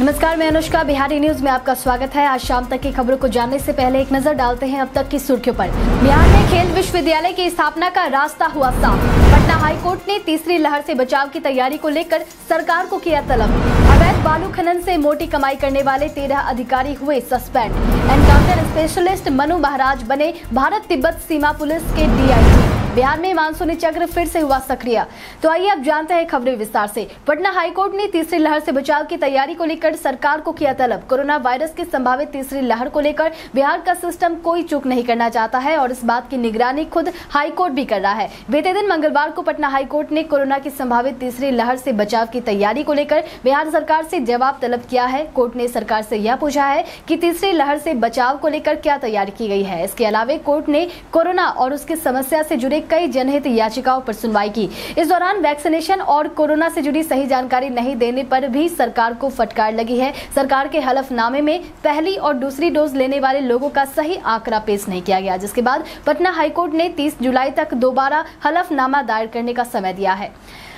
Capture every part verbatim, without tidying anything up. नमस्कार, मैं अनुष्का बिहारी, न्यूज में आपका स्वागत है। आज शाम तक की खबरों को जानने से पहले एक नजर डालते हैं अब तक की सुर्खियों पर। बिहार में खेल विश्वविद्यालय की स्थापना का रास्ता हुआ साफ। पटना हाई कोर्ट ने तीसरी लहर से बचाव की तैयारी को लेकर सरकार को किया तलब। अवैध बालू खनन से मोटी कमाई करने वाले तेरह अधिकारी हुए suspend. Encounter specialist Manu Maharaj बने भारत तिब्बत सीमा पुलिस के डी आई जी। बिहार में मानसूनी चक्र फिर से हुआ सक्रिय। तो आइए अब जानते हैं खबरें विस्तार से। पटना हाईकोर्ट ने तीसरी लहर से बचाव की तैयारी को लेकर सरकार को किया तलब। कोरोना वायरस की संभावित तीसरी लहर को लेकर बिहार का सिस्टम कोई चूक नहीं करना चाहता है और इस बात की निगरानी खुद हाईकोर्ट भी कर रहा है। बीते दिन मंगलवार को पटना हाईकोर्ट ने कोरोना की संभावित तीसरी लहर से बचाव की तैयारी को लेकर बिहार सरकार से जवाब तलब किया है। कोर्ट ने सरकार से यह पूछा है कि तीसरी लहर से बचाव को लेकर क्या तैयारी की गई है। इसके अलावा कोर्ट ने कोरोना और उसकी समस्या से जुड़े कई जनहित याचिकाओं पर सुनवाई की। इस दौरान वैक्सीनेशन और कोरोना से जुड़ी सही जानकारी नहीं देने पर भी सरकार को फटकार लगी है। सरकार के हलफनामे में पहली और दूसरी डोज लेने वाले लोगों का सही आंकड़ा पेश नहीं किया गया, जिसके बाद पटना हाईकोर्ट ने तीस जुलाई तक दोबारा हलफनामा दायर करने का समय दिया है।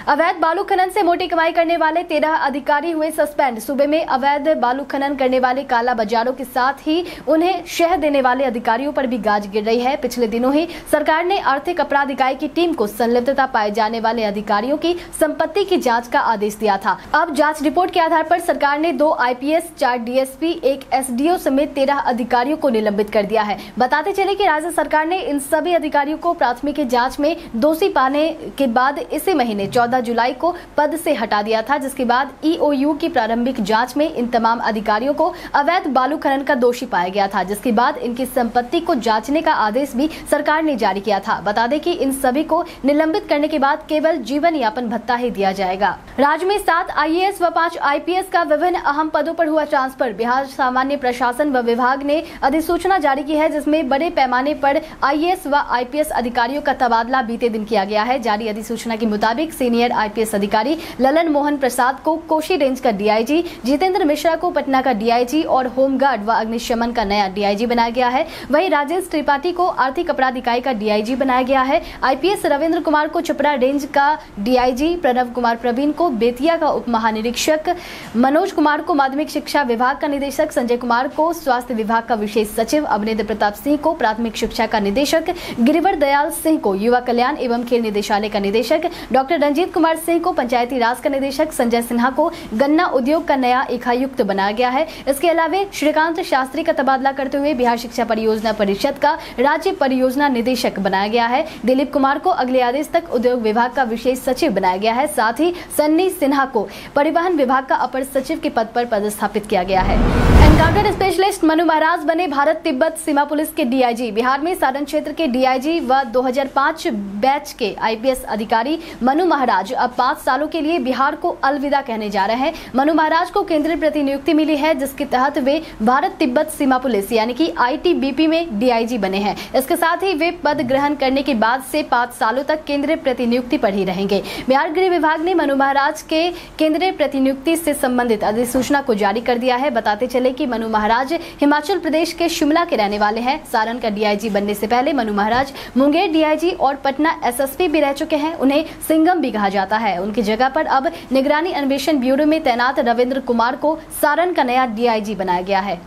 अवैध बालू खनन से मोटी कमाई करने वाले तेरह अधिकारी हुए सस्पेंड। सूबे में अवैध बालू खनन करने वाले काला बाजारों के साथ ही उन्हें शह देने वाले अधिकारियों पर भी गाज गिर रही है। पिछले दिनों ही सरकार ने आर्थिक अपराध इकाई की टीम को संलिप्तता पाए जाने वाले अधिकारियों की संपत्ति की जांच का आदेश दिया था। अब जांच रिपोर्ट के आधार पर सरकार ने दो आई पी एस, चार डी एस पी, एक एस डी ओ समेत तेरह अधिकारियों को निलंबित कर दिया है। बताते चले कि राज्य सरकार ने इन सभी अधिकारियों को प्राथमिकी जाँच में दोषी पाने के बाद इसी महीने चौदह जुलाई को पद से हटा दिया था, जिसके बाद ई ओ यू की प्रारंभिक जांच में इन तमाम अधिकारियों को अवैध बालू खनन का दोषी पाया गया था, जिसके बाद इनकी संपत्ति को जांचने का आदेश भी सरकार ने जारी किया था। बता दें कि इन सभी को निलंबित करने के बाद केवल जीवन यापन भत्ता ही दिया जाएगा। राज्य में सात आई ए एस व पांच आई पी एस का विभिन्न अहम पदों पर हुआ ट्रांसफर। बिहार सामान्य प्रशासन व विभाग ने अधिसूचना जारी की है, जिसमें बड़े पैमाने पर आई ए एस व आई पी एस अधिकारियों का तबादला बीते दिन किया गया है। जारी अधिसूचना के मुताबिक सीनियर आई पी एस अधिकारी ललन मोहन प्रसाद को कोशी रेंज का D I G, Jitendra Mishra को पटना का डी आई जी और होमगार्ड व अग्निशमन का नया डी आई जी बनाया गया है। वहीं राजेश त्रिपाठी को आर्थिक अपराध इकाई का डी आई जी बनाया गया है। I P S Ravindra Kumar को चपरा रेंज का D I G, Pranav Kumar Praveen को बेतिया का उप महानिरीक्षक, मनोज कुमार को माध्यमिक शिक्षा विभाग का निदेशक, संजय कुमार को स्वास्थ्य विभाग का विशेष सचिव, अभिनीत प्रताप सिंह को प्राथमिक शिक्षा का निदेशक, गिरिवर दयाल सिंह को युवा कल्याण एवं खेल निदेशालय का निदेशक, डॉक्टर कुमार सिंह को पंचायती राज का निदेशक, संजय सिन्हा को गन्ना उद्योग का नया इकायुक्त बनाया गया है। इसके अलावा श्रीकांत शास्त्री का तबादला करते हुए बिहार शिक्षा परियोजना परिषद का राज्य परियोजना निदेशक बनाया गया है। दिलीप कुमार को अगले आदेश तक उद्योग विभाग का विशेष सचिव बनाया गया है। साथ ही सन्नी सिन्हा को परिवहन विभाग का अपर सचिव के पद पर पदस्थापित किया गया है। एनकाउंटर स्पेशलिस्ट मनु महाराज बने भारत तिब्बत सीमा पुलिस के डी आई जी। बिहार में सारण क्षेत्र के डी आई जी व दो हज़ार पाँच बैच के आई पी एस अधिकारी मनु महाराज अब पाँच सालों के लिए बिहार को अलविदा कहने जा रहे हैं। मनु महाराज को केंद्रीय प्रतिनियुक्ति मिली है, जिसके तहत वे भारत तिब्बत सीमा पुलिस यानी कि आई टी बी पी में डी आई जी बने हैं। इसके साथ ही वे पद ग्रहण करने के बाद से पाँच सालों तक केंद्रीय प्रतिनियुक्ति पर ही रहेंगे। बिहार गृह विभाग ने मनु महाराज के केंद्रीय प्रतिनियुक्ति से संबंधित अधिसूचना को जारी कर दिया है। बताते चले कि मनु महाराज हिमाचल प्रदेश के शिमला के रहने वाले हैं। सारण का डी आई जी बनने से पहले Manu Maharaj Munger D I G और पटना एस एस पी भी रह चुके हैं। उन्हें सिंघम भी कहा जाता है। उनकी जगह पर अब निगरानी अन्वेषण ब्यूरो में तैनात रविंद्र कुमार को सारण का नया डी आई जी बनाया गया है।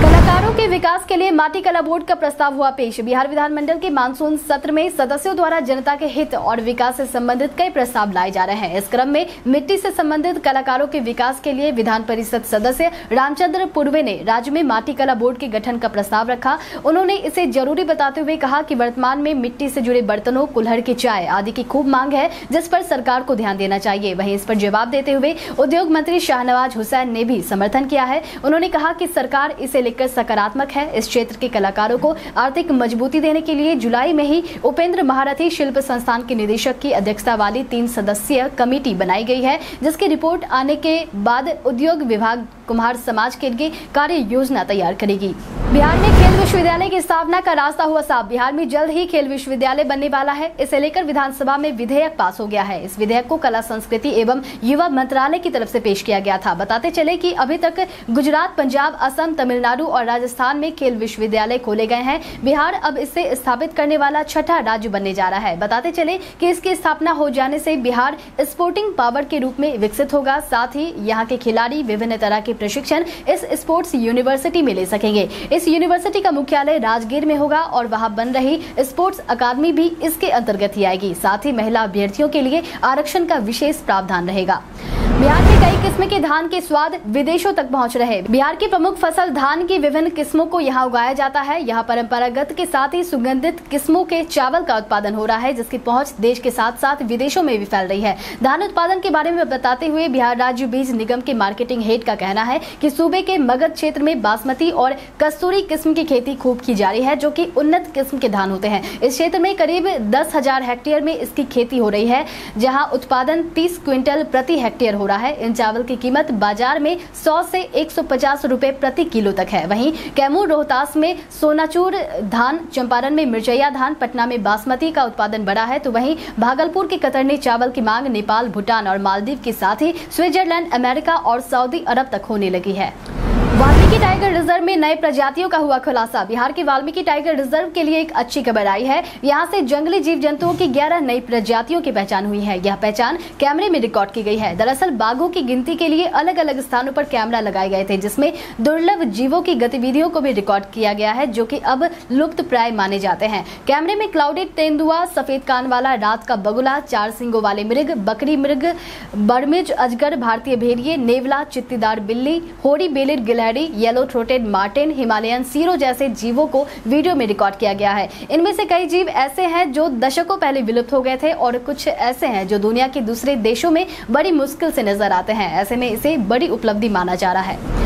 कलाकारों के विकास के लिए माटी कला बोर्ड का प्रस्ताव हुआ पेश। बिहार विधानमंडल के मानसून सत्र में सदस्यों द्वारा जनता के हित और विकास से संबंधित कई प्रस्ताव लाए जा रहे हैं। इस क्रम में मिट्टी से संबंधित कलाकारों के विकास के लिए विधान परिषद सदस्य रामचंद्र पूर्वे ने राज्य में माटी कला बोर्ड के गठन का प्रस्ताव रखा। उन्होंने इसे जरूरी बताते हुए कहा कि वर्तमान में मिट्टी से जुड़े बर्तनों, कुल्हड़ की चाय आदि की खूब मांग है, जिस पर सरकार को ध्यान देना चाहिए। वहीं इस पर जवाब देते हुए उद्योग मंत्री शाहनवाज हुसैन ने भी समर्थन किया है। उन्होंने कहा कि सरकार इसे लेकर सकारात्मक है। इस क्षेत्र के कलाकारों को आर्थिक मजबूती देने के लिए जुलाई में ही उपेंद्र महारथी शिल्प संस्थान के निदेशक की अध्यक्षता वाली तीन सदस्यीय कमेटी बनाई गई है, जिसकी रिपोर्ट आने के बाद उद्योग विभाग कुम्हार समाज के लिए कार्य योजना तैयार करेगी। बिहार में खेल विश्वविद्यालय की स्थापना का रास्ता हुआ साफ। बिहार में जल्द ही खेल विश्वविद्यालय बनने वाला है। इसे लेकर विधानसभा में विधेयक पास हो गया है। इस विधेयक को कला संस्कृति एवं युवा मंत्रालय की तरफ से पेश किया गया था। बताते चले कि अभी तक गुजरात, पंजाब, असम, तमिलनाडु और राजस्थान में खेल विश्वविद्यालय खोले गए हैं। बिहार अब इसे स्थापित करने वाला छठा राज्य बनने जा रहा है। बताते चले कि इसकी स्थापना हो जाने से बिहार स्पोर्टिंग पावर के रूप में विकसित होगा। साथ ही यहाँ के खिलाड़ी विभिन्न तरह के प्रशिक्षण इस स्पोर्ट्स यूनिवर्सिटी में ले सकेंगे। इस यूनिवर्सिटी का मुख्यालय राजगीर में होगा और वहां बन रही स्पोर्ट्स अकादमी भी इसके अंतर्गत ही आएगी। साथ ही महिला अभ्यर्थियों के लिए आरक्षण का विशेष प्रावधान रहेगा। बिहार में कई किस्म के धान के स्वाद विदेशों तक पहुंच रहे। बिहार की प्रमुख फसल धान की विभिन्न किस्मों को यहां उगाया जाता है। यहां परंपरागत के साथ ही सुगंधित किस्मों के चावल का उत्पादन हो रहा है, जिसकी पहुंच देश के साथ साथ विदेशों में भी फैल रही है। धान उत्पादन के बारे में बताते हुए बिहार राज्य बीज निगम के मार्केटिंग हेड का कहना है कि सूबे के मगध क्षेत्र में बासमती और कस्तूरी किस्म की खेती खूब की जा रही है, जो कि उन्नत किस्म के धान होते हैं। इस क्षेत्र में करीब दस हजार हेक्टेयर में इसकी खेती हो रही है, जहाँ उत्पादन तीस क्विंटल प्रति हेक्टेयर हो है। इन चावल की कीमत बाजार में सौ से एक सौ पचास रुपए प्रति किलो तक है। वहीं कैमूर, रोहतास में सोनाचूर धान, चंपारण में मिर्चैया धान, पटना में बासमती का उत्पादन बढ़ा है, तो वहीं भागलपुर के कतरनी चावल की मांग नेपाल, भूटान और मालदीव के साथ ही स्विट्जरलैंड, अमेरिका और सऊदी अरब तक होने लगी है। वाल्मीकि टाइगर रिजर्व में नए प्रजातियों का हुआ खुलासा। बिहार के वाल्मीकि टाइगर रिजर्व के लिए एक अच्छी खबर आई है। यहां से जंगली जीव जंतुओं की ग्यारह नई प्रजातियों की पहचान हुई है। यह पहचान कैमरे में रिकॉर्ड की गई है। दरअसल बाघों की गिनती के लिए अलग अलग स्थानों पर कैमरा लगाए गए थे, जिसमें दुर्लभ जीवों की गतिविधियों को भी रिकॉर्ड किया गया है, जो की अब लुप्त प्राय माने जाते हैं। कैमरे में क्लाउडेड तेंदुआ, सफेद कान वाला, रात का बगुला, चार सिंगों वाले मृग, बकरी मृग, बर्मिज अजगर, भारतीय भेड़िए, नेवला, चित्तीदार बिल्ली, होरी बेलिड गिलहरी, yellow throated marten, Himalayan serow जैसे जीवों को वीडियो में रिकॉर्ड किया गया है। इनमें से कई जीव ऐसे हैं जो दशकों पहले विलुप्त हो गए थे और कुछ ऐसे हैं जो दुनिया के दूसरे देशों में बड़ी मुश्किल से नजर आते हैं। ऐसे में इसे बड़ी उपलब्धि माना जा रहा है।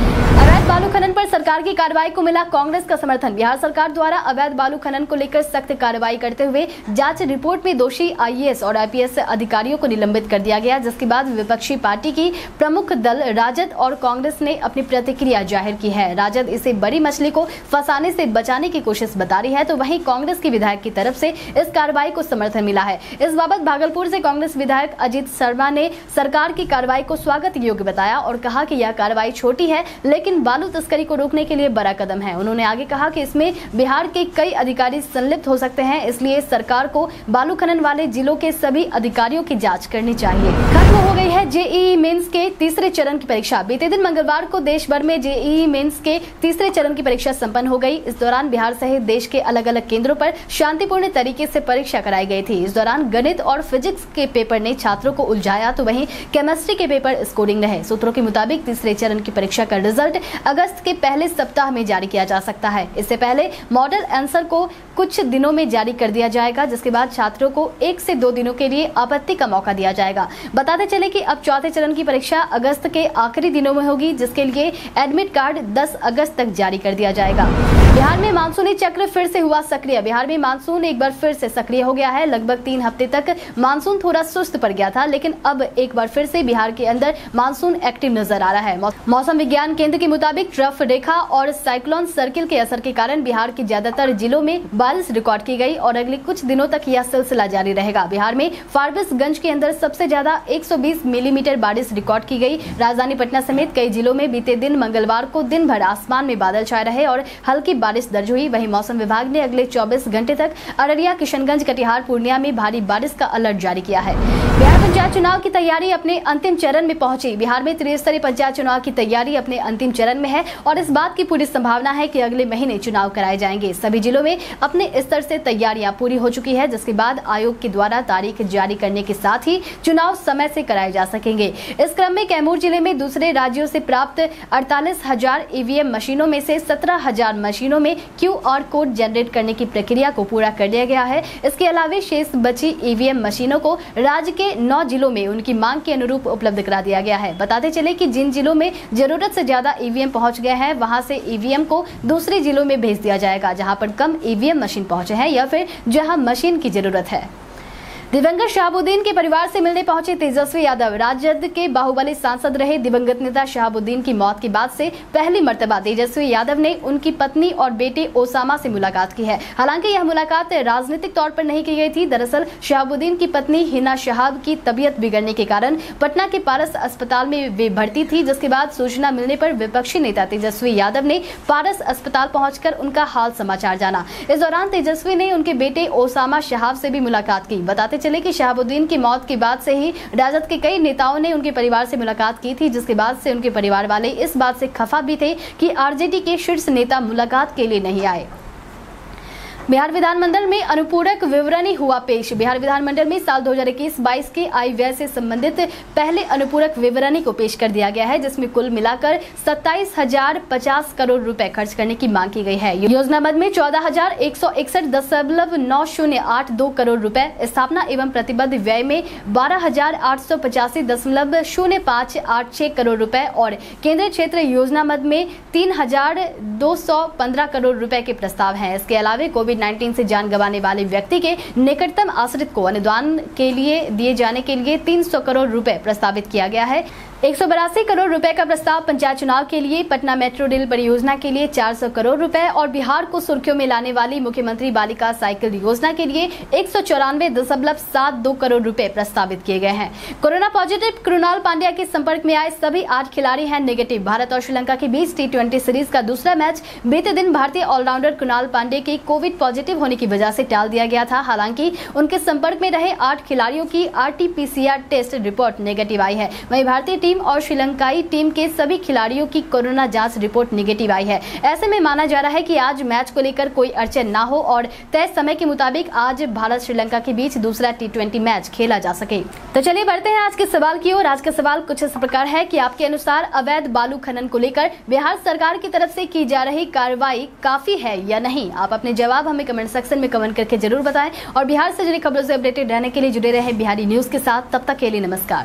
अवैध बालू खनन पर सरकार की कार्रवाई को मिला कांग्रेस का समर्थन। बिहार सरकार द्वारा अवैध बालू खनन को लेकर सख्त कार्रवाई करते हुए जांच रिपोर्ट में दोषी आई ए एस और आई पी एस अधिकारियों को निलंबित कर दिया गया, जिसके बाद विपक्षी पार्टी की प्रमुख दल राजद और कांग्रेस ने अपनी प्रतिक्रिया जाहिर की है। राजद इसे बड़ी मछली को फंसाने से बचाने की कोशिश बता रही है, तो वहीं कांग्रेस के विधायक की तरफ से इस कार्रवाई को समर्थन मिला है। इस बाबत भागलपुर से कांग्रेस विधायक अजीत शर्मा ने सरकार की कार्रवाई को स्वागत योग्य बताया और कहा कि यह कार्रवाई छोटी है, लेकिन बालू तस्करी को रोकने के लिए बड़ा कदम है। उन्होंने आगे कहा कि इसमें बिहार के कई अधिकारी संलिप्त हो सकते हैं, इसलिए सरकार को बालू खनन वाले जिलों के सभी अधिकारियों की जांच करनी चाहिए। खत्म हो गई है जे ई ई मेंस के तीसरे चरण की परीक्षा। बीते दिन मंगलवार को देश भर में जे ई ई मेंस के तीसरे चरण की परीक्षा सम्पन्न हो गई। इस दौरान बिहार सहित देश के अलग अलग केंद्रों पर शांतिपूर्ण तरीके से परीक्षा कराई गई थी। इस दौरान गणित और फिजिक्स के पेपर ने छात्रों को उलझाया, तो वहीं केमिस्ट्री के पेपर स्कोरिंग रहे। सूत्रों के मुताबिक तीसरे चरण की परीक्षा का रिजल्ट अगस्त के पहले सप्ताह में जारी किया जा सकता है। इससे पहले मॉडल आंसर को कुछ दिनों में जारी कर दिया जाएगा, जिसके बाद छात्रों को एक से दो दिनों के लिए आपत्ति का मौका दिया जाएगा। बताते चले कि अब चौथे चरण की परीक्षा अगस्त के आखिरी दिनों में होगी, जिसके लिए एडमिट कार्ड दस अगस्त तक जारी कर दिया जाएगा। बिहार में मानसूनी चक्र फिर से हुआ सक्रिय। बिहार में मानसून एक बार फिर से सक्रिय हो गया है। लगभग तीन हफ्ते तक मानसून थोड़ा सुस्त पड़ गया था, लेकिन अब एक बार फिर से बिहार के अंदर मानसून एक्टिव नजर आ रहा है। मौसम विज्ञान केंद्र के मुताबिक ट्रफ रेखा और साइक्लोन सर्किल के असर के कारण बिहार के ज्यादातर जिलों में बारिश रिकॉर्ड की गई और अगले कुछ दिनों तक यह सिलसिला जारी रहेगा। बिहार में फारबिसगंज के अंदर सबसे ज्यादा एक सौ बीस मिलीमीटर बारिश रिकॉर्ड की गई। राजधानी पटना समेत कई जिलों में बीते दिन मंगलवार को दिन भर आसमान में बादल छाए रहे और हल्की बारिश दर्ज हुई। वहीं मौसम विभाग ने अगले चौबीस घंटे तक अररिया, किशनगंज, कटिहार, पूर्णिया में भारी बारिश का अलर्ट जारी किया है। बिहार पंचायत चुनाव की तैयारी अपने अंतिम चरण में पहुंची। बिहार में त्रिस्तरीय पंचायत चुनाव की तैयारी अपने अंतिम चरण में है और इस बात की पूरी संभावना है कि अगले महीने चुनाव कराए जाएंगे। सभी जिलों में अपने स्तर से तैयारियां पूरी हो चुकी है, जिसके बाद आयोग के द्वारा तारीख जारी करने के साथ ही चुनाव समय से कराए जा सकेंगे। इस क्रम में कैमूर जिले में दूसरे राज्यों से प्राप्त अड़तालीस हजार ई वी एम मशीनों में से सत्रह हजार मशीनों में क्यू आर कोड जनरेट करने की प्रक्रिया को पूरा कर लिया गया है। इसके अलावा शेष बची ई वी एम मशीनों को राज्य के नौ जिलों में उनकी मांग के अनुरूप उपलब्ध करा दिया गया है। बताते चले कि जिन जिलों में जरूरत से ज्यादा ई वी एम पहुंच गए हैं, वहां से ई वी एम को दूसरे जिलों में भेज दिया जाएगा, जहां पर कम ई वी एम मशीन पहुंचे हैं या फिर जहां मशीन की जरूरत है। दिवंगत शहाबुद्दीन के परिवार से मिलने पहुंचे तेजस्वी यादव। राजद के बाहुबली सांसद रहे दिवंगत नेता शहाबुद्दीन की मौत के बाद से पहली मर्तबा तेजस्वी यादव ने उनकी पत्नी और बेटे ओसामा से मुलाकात की है। हालांकि यह मुलाकात राजनीतिक तौर पर नहीं की गई थी। दरअसल शहाबुद्दीन की पत्नी हिना शहाब की तबीयत बिगड़ने के कारण पटना के पारस अस्पताल में वे भर्ती थी, जिसके बाद सूचना मिलने पर विपक्षी नेता तेजस्वी यादव ने पारस अस्पताल पहुंचकर उनका हाल समाचार जाना। इस दौरान तेजस्वी ने उनके बेटे ओसामा शहाब से भी मुलाकात की। बताते चले कि शहाबुद्दीन की मौत के बाद से ही राजद के कई नेताओं ने उनके परिवार से मुलाकात की थी, जिसके बाद से उनके परिवार वाले इस बात से खफा भी थे कि आरजेडी के शीर्ष नेता मुलाकात के लिए नहीं आए। बिहार विधानमंडल में अनुपूरक विवरणी हुआ पेश। बिहार विधानमंडल में साल दो हज़ार इक्कीस बाईस के आय व्यय से संबंधित पहले अनुपूरक विवरणी को पेश कर दिया गया है, जिसमें कुल मिलाकर सत्ताईस हजार पचास करोड़ रुपए खर्च करने की मांग की गई है। योजनाबद्ध में चौदह हजार एक सौ इकसठ दशमलव नौ शून्य आठ दो करोड़ रुपए, स्थापना एवं प्रतिबद्ध व्यय में बारह हजार आठ सौ पचासी दशमलव शून्य पाँच आठ छह करोड़ रुपए और केंद्रीय क्षेत्र योजनाबद्ध में तीन हजार दो सौ पंद्रह करोड़ रुपए के प्रस्ताव है। इसके अलावा कोविड उन्नीस से जान गंवाने वाले व्यक्ति के निकटतम आश्रित को अनुदान के लिए दिए जाने के लिए तीन सौ करोड़ रुपए प्रस्तावित किया गया है। एक सौ बरासी करोड़ रुपए का प्रस्ताव पंचायत चुनाव के लिए, पटना मेट्रो रेल परियोजना के लिए चार सौ करोड़ रुपए और बिहार को सुर्खियों में लाने वाली मुख्यमंत्री बालिका साइकिल योजना के लिए एक सौ चौरानवे दशमलव सात दो करोड़ रुपए प्रस्तावित किए गए हैं। कोरोना पॉजिटिव कृणाल पांड्या के संपर्क में आए सभी आठ खिलाड़ी हैं निगेटिव। भारत और श्रीलंका के बीच टी ट्वेंटी सीरीज का दूसरा मैच बीते दिन भारतीय ऑलराउंडर कृणाल पांडे के कोविड पॉजिटिव होने की वजह से टाल दिया गया था। हालांकि उनके संपर्क में रहे आठ खिलाड़ियों की R T P C R test report negative आई है। वहीं भारतीय टीम और श्रीलंकाई टीम के सभी खिलाड़ियों की कोरोना जांच रिपोर्ट नेगेटिव आई है। ऐसे में माना जा रहा है कि आज मैच को लेकर कोई अड़चन ना हो और तय समय के मुताबिक आज भारत श्रीलंका के बीच दूसरा टी ट्वेंटी मैच खेला जा सके। तो चलिए बढ़ते हैं आज के सवाल की ओर। आज का सवाल कुछ इस प्रकार है कि आपके अनुसार अवैध बालू खनन को लेकर बिहार सरकार की तरफ से की जा रही कार्रवाई काफी है या नहीं? आप अपने जवाब हमें कमेंट सेक्शन में कमेंट करके जरूर बताएं और बिहार से जुड़ी खबरों से अपडेटेड रहने के लिए जुड़े रहे बिहारी न्यूज के साथ। तब तक के लिए नमस्कार।